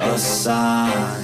a sign.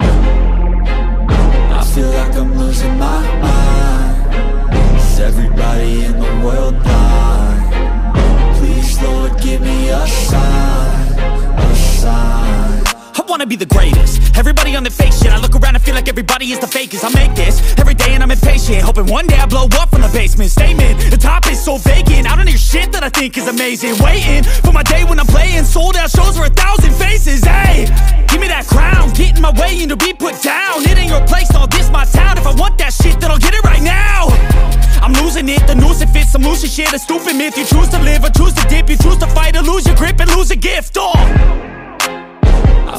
I feel like I'm losing my mind. Is everybody in the world blind? Please, Lord, give me a sign, a sign. I wanna be the greatest, everybody on the fake shit. I look around and feel like everybody is the fakest. I make this every day and I'm impatient, hoping one day I blow up from the basement. Statement, the top is so vacant, I don't hear shit that I think is amazing. Waiting for my day when I'm playing sold out shows for 1,000 faces. Hey, give me that crown, get in my way and to be put down. It ain't your place, all this my town. If I want that shit, then I'll get it right now. I'm losing it, the noose it fits, I'm losing shit. A stupid myth, you choose to live or choose to dip. You choose to fight or lose your grip and lose a gift, oh. I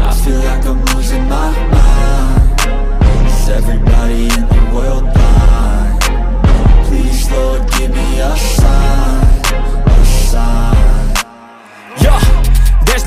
I feel like I'm losing my mind. Is everybody in the world blind? Please, Lord, give me a sign, a sign. Yeah. There's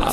I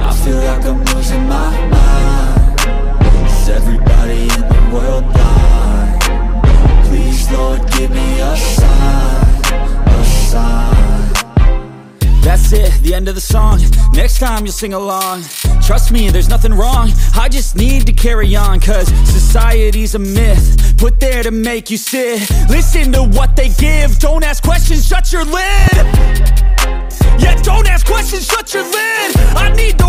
I feel like I'm losing my mind. Is everybody in the world blind? Please, Lord, give me a sign, a sign. That's it, the end of the song. Next time you'll sing along. Trust me, there's nothing wrong. I just need to carry on, cause society's a myth put there to make you sit. Listen to what they give, don't ask questions, shut your lid. Yeah, don't ask questions, shut your lid. I need to